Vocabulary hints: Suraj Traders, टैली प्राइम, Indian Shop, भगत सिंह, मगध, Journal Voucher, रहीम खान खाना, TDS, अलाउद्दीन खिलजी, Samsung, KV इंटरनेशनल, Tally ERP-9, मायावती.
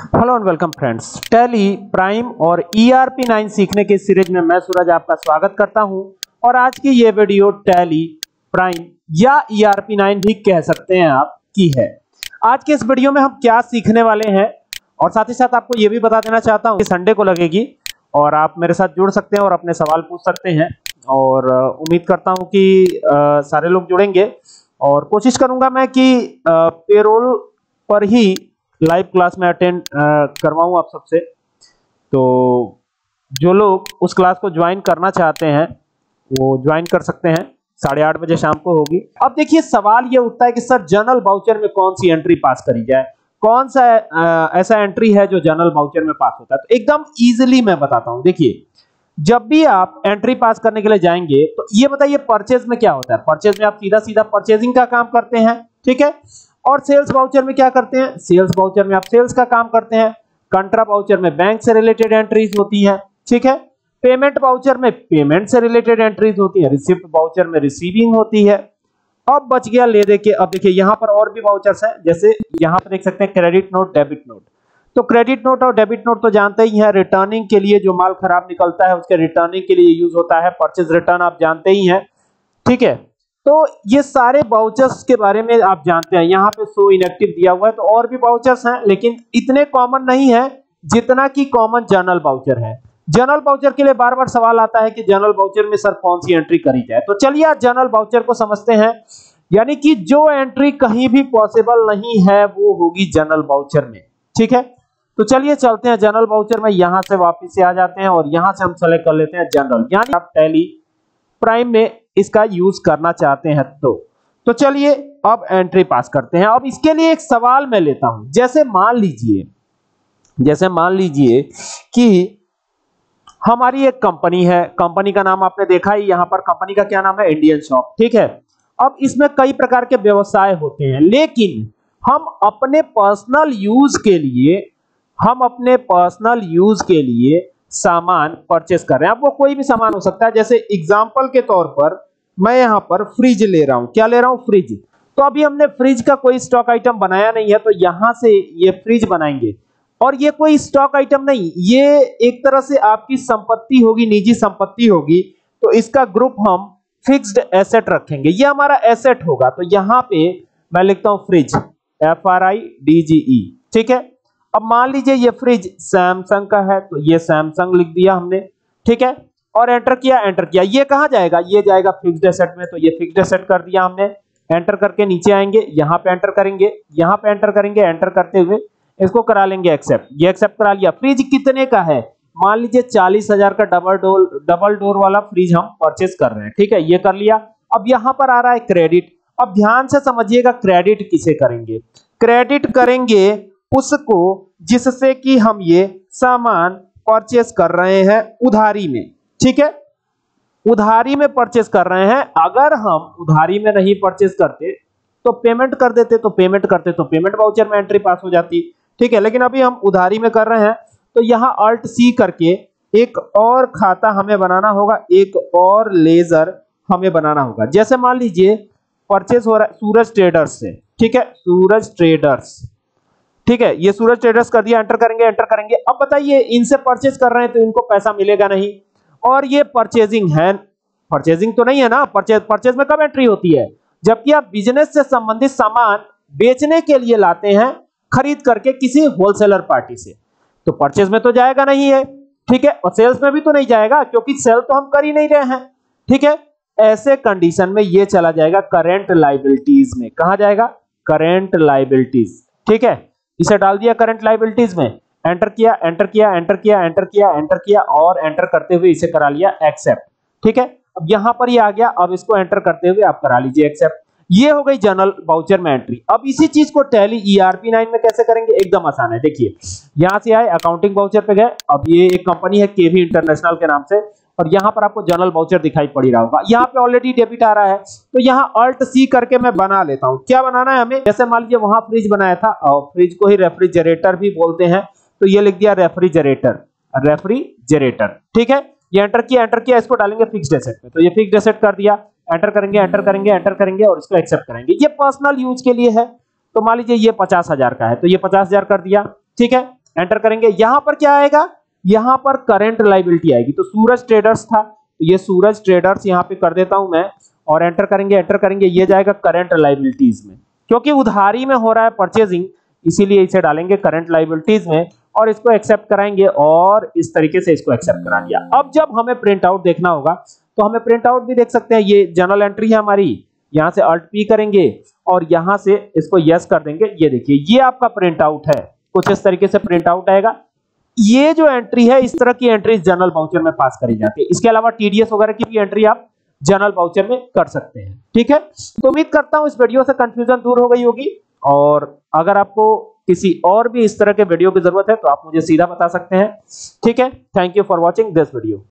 Hello and welcome friends, टैली प्राइम और ERP-9 सीखने के सीरीज में मैं सूरज आपका स्वागत करता हूं। और आज की ये वीडियो टैली प्राइम या ERP-9 भी कह सकते हैं आप की है। आज के इस वीडियो में हम क्या सीखने वाले हैं और साथ ही साथ आपको ये भी बता देना चाहता हूं कि संडे को लगेगी और आप मेरे साथ जुड़ सकते हैं और अपने सवाल पूछ सकते हैं। और उम्मीद करता हूँ कि सारे लोग जुड़ेंगे और कोशिश करूंगा मैं कि पेरोल पर ही लाइव क्लास में अटेंड करवाऊं आप सबसे। तो जो लोग उस क्लास को ज्वाइन करना चाहते हैं वो ज्वाइन कर सकते हैं, 8:30 बजे शाम को होगी। अब देखिए सवाल ये उठता है कि सर जर्नल बाउचर में कौन सी एंट्री पास करी जाए, कौन सा ऐसा एंट्री है जो जर्नल बाउचर में पास होता है। तो एकदम इजिली मैं बताता हूं। देखिए जब भी आप एंट्री पास करने के लिए जाएंगे तो ये बताइए परचेज में क्या होता है। परचेज में आप सीधा परचेजिंग का काम करते हैं, ठीक है। और सेल्स वाउचर में क्या करते हैं, सेल्स वाउचर में आप सेल्स का काम करते हैं। कंट्रा वाउचर में बैंक से रिलेटेड एंट्रीज होती है, ठीक है। पेमेंट वाउचर में पेमेंट से रिलेटेड एंट्रीज होती है। रिसिप्ट वाउचर में रिसीविंग होती है। अब बच गया ले दे के। अब देखिए यहाँ पर और भी वाउचर्स हैं, जैसे यहाँ पर देख सकते हैं क्रेडिट नोट, डेबिट नोट। तो क्रेडिट नोट और डेबिट नोट तो जानते ही हैं, रिटर्निंग के लिए जो माल खराब निकलता है उसके रिटर्निंग के लिए यूज होता है। परचेज रिटर्न आप जानते ही हैं, ठीक है। तो ये सारे बाउचर्स के बारे में आप जानते हैं। यहाँ पे सो इनएक्टिव दिया हुआ है, तो और भी बाउचर्स हैं लेकिन इतने कॉमन नहीं है जितना कि कॉमन जर्नल बाउचर है। जर्नल बाउचर के लिए बार बार सवाल आता है कि जर्नल बाउचर में सर कौन सी एंट्री करी जाए। तो चलिए आज जर्नल बाउचर को समझते हैं, यानी कि जो एंट्री कहीं भी पॉसिबल नहीं है वो होगी जर्नल बाउचर में, ठीक है। तो चलिए चलते हैं जर्नल बाउचर में। यहाँ से वापिस से आ जाते हैं और यहाँ से हम सेलेक्ट कर लेते हैं जनरल, यानी आप टैली प्राइम में इसका यूज करना चाहते हैं। तो चलिए अब एंट्री पास करते हैं। अब इसके लिए एक सवाल मैं लेता हूं, जैसे मान लीजिए कि हमारी एक कंपनी है। कंपनी का नाम आपने देखा ही, यहां पर कंपनी का क्या नाम है, इंडियन शॉप, ठीक है। अब इसमें कई प्रकार के व्यवसाय होते हैं, लेकिन हम अपने पर्सनल यूज के लिए सामान परचेस कर रहे हैं। अब वो कोई भी सामान हो सकता है। जैसे एग्जाम्पल के तौर पर मैं यहाँ पर फ्रिज ले रहा हूं, क्या ले रहा हूं, फ्रिज। तो अभी हमने फ्रिज का कोई स्टॉक आइटम बनाया नहीं है, तो यहां से ये फ्रिज बनाएंगे। और ये कोई स्टॉक आइटम नहीं, ये एक तरह से आपकी संपत्ति होगी, निजी संपत्ति होगी। तो इसका ग्रुप हम फिक्स्ड एसेट रखेंगे, ये हमारा एसेट होगा। तो यहाँ पे मैं लिखता हूँ फ्रिज, FRIDGE, ठीक है। अब मान लीजिए ये फ्रिज सैमसंग का है, तो ये सैमसंग लिख दिया हमने, ठीक है। और एंटर किया। ये कहाँ जाएगा, ये जाएगा फिक्स्ड एसेट में, तो ये फिक्स्ड एसेट कर दिया हमने। एंटर करके नीचे आएंगे, यहाँ पे एंटर करेंगे। एंटर करते हुए इसको करा लेंगे एक्सेप्ट, ये एक्सेप्ट करा लिया। फ्रिज कितने का है, मान लीजिए 40,000 का डबल डोर वाला फ्रिज हम परचेस कर रहे हैं, ठीक है। ये कर लिया। अब यहाँ पर आ रहा है क्रेडिट। अब ध्यान से समझिएगा क्रेडिट किसे करेंगे। क्रेडिट करेंगे उसको जिससे कि हम ये सामान परचेस कर रहे हैं उधारी में, ठीक है। उधारी में परचेस कर रहे हैं। अगर हम उधारी में नहीं परचेस करते तो पेमेंट कर देते, तो पेमेंट वाउचर में एंट्री पास हो जाती, ठीक है। लेकिन अभी हम उधारी में कर रहे हैं, तो यहाँ Alt+C करके एक और खाता हमें बनाना होगा, एक और लेजर हमें बनाना होगा। जैसे मान लीजिए परचेस हो रहा है सूरज ट्रेडर्स से, ठीक है, सूरज ट्रेडर्स, ठीक है। ये सूरज ट्रेडर्स कर दिया, एंटर करेंगे। अब बताइए इनसे परचेज कर रहे हैं तो इनको पैसा मिलेगा नहीं, और ये परचेजिंग है, परचेजिंग तो नहीं है ना। परचेज में कब एंट्री होती है, जबकि आप बिजनेस से संबंधित सामान बेचने के लिए लाते हैं खरीद करके किसी होलसेलर पार्टी से, तो परचेज में तो जाएगा नहीं है, ठीक है। और सेल्स में भी तो नहीं जाएगा क्योंकि सेल तो हम कर ही नहीं रहे हैं, ठीक है। ऐसे कंडीशन में ये चला जाएगा करेंट लाइबिलिटीज में। कहा जाएगा, करेंट लाइबिलिटीज, ठीक है। इसे डाल दिया करंट लाइबिलिटीज में। एंटर किया और एंटर करते हुए इसे करा लिया एक्सेप्ट, ठीक है। अब यहाँ पर ये आ गया। अब इसको एंटर करते हुए आप करा लीजिए एक्सेप्ट। ये हो गई जर्नल बाउचर में एंट्री। अब इसी चीज को टैली ERP-9 में कैसे करेंगे, एकदम आसान है। देखिए यहाँ से आए, अकाउंटिंग बाउचर पे गए। अब ये एक कंपनी है KV इंटरनेशनल के नाम से, और यहाँ पर आपको जर्नल बाउचर दिखाई पड़ रहा होगा। यहाँ पे ऑलरेडी डेबिट आ रहा है, तो यहाँ Alt+C करके मैं बना लेता हूँ। क्या बनाना है हमें, जैसे मान लीजिए वहां फ्रिज बनाया था, और फ्रिज को ही रेफ्रिजरेटर भी बोलते हैं, तो ये लिख दिया रेफ्रिजरेटर, ठीक है। ये एंटर किया। इसको डालेंगे फिक्स्ड एसेट में, तो ये फिक्स्ड एसेट कर दिया। एंटर करेंगे और इसको एक्सेप्ट करेंगे। ये पर्सनल यूज के लिए है, तो मान लीजिए ये 50,000 का है, तो ये 50,000 कर दिया, ठीक है। एंटर करेंगे, यहां पर क्या आएगा, यहां पर करंट लाइबिलिटी आएगी। तो सूरज ट्रेडर्स था, तो ये सूरज ट्रेडर्स यहां पे कर देता हूं मैं और एंटर करेंगे, ये जाएगा करंट लाइबिलिटीज में। क्योंकि उधारी में हो रहा है परचेजिंग, इसीलिए इसे डालेंगे करंट लाइबिलिटीज में और इसको एक्सेप्ट कराएंगे और इस तरीके से इसको एक्सेप्ट करा लिया। अब जब हमें प्रिंट आउट देखना होगा तो हमें प्रिंट आउट भी देख सकते हैं। ये जनरल एंट्री है हमारी, यहां से अल्ट पी करेंगे और यहां से इसको यस कर देंगे। ये देखिए, ये आपका प्रिंट आउट है, कुछ इस तरीके से प्रिंट आउट आएगा। ये जो एंट्री है, इस तरह की एंट्री जनरल वाउचर में पास करी जाती है। इसके अलावा टीडीएस वगैरह की भी एंट्री आप जनरल वाउचर में कर सकते हैं। ठीक है, तो उम्मीद करता हूं इस वीडियो से कंफ्यूजन दूर हो गई होगी, और अगर आपको किसी और भी इस तरह के वीडियो की जरूरत है तो आप मुझे सीधा बता सकते हैं। ठीक है, thank you for watching this video.